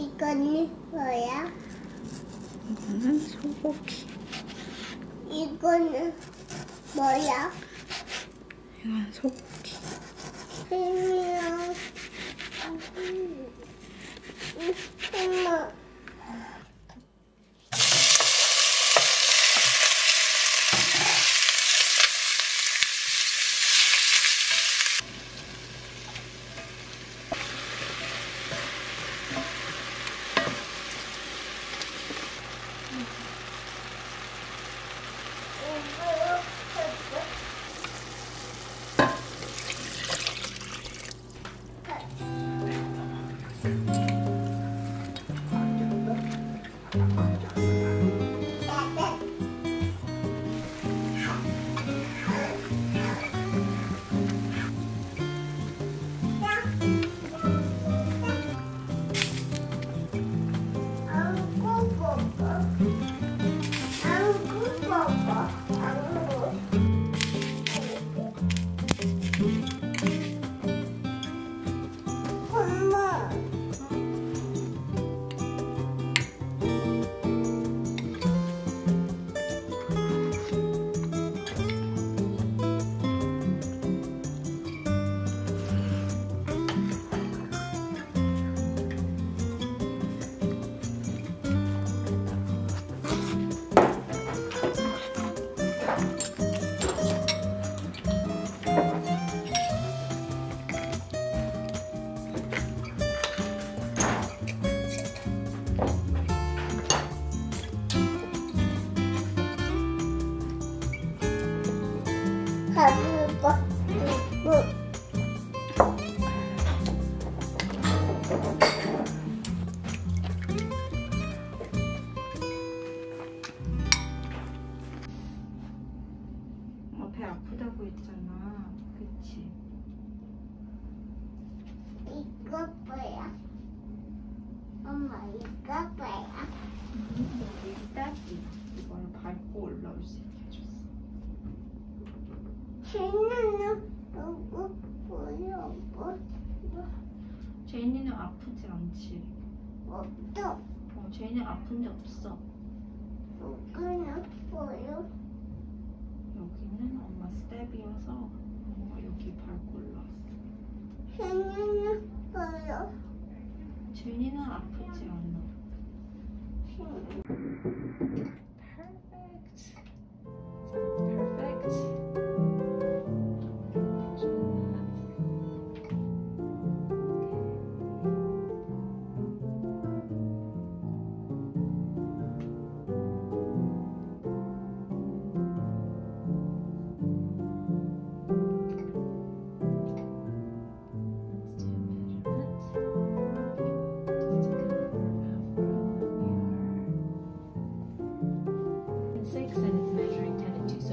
이건 뭐야? 이거는 소고기. 이거는 뭐야? 이건 소고기. 엄마. 배 아프다고 했잖아, 그치? 이거 뭐야? 엄마 이거 뭐야? 여기 스타킹, 이거는 밟고 올라올 수 있게 해줬어. 제니는 누구 보여? 제니는 아프지 않지? 없어. 제니는 아픈 데 없어. 누구는 보여? 여기는 엄마 스텝이어서 엄마 여기 밟고 올라왔어. 제니는 아파요? 제니는 아프지 않아. And it's measuring 10 and 2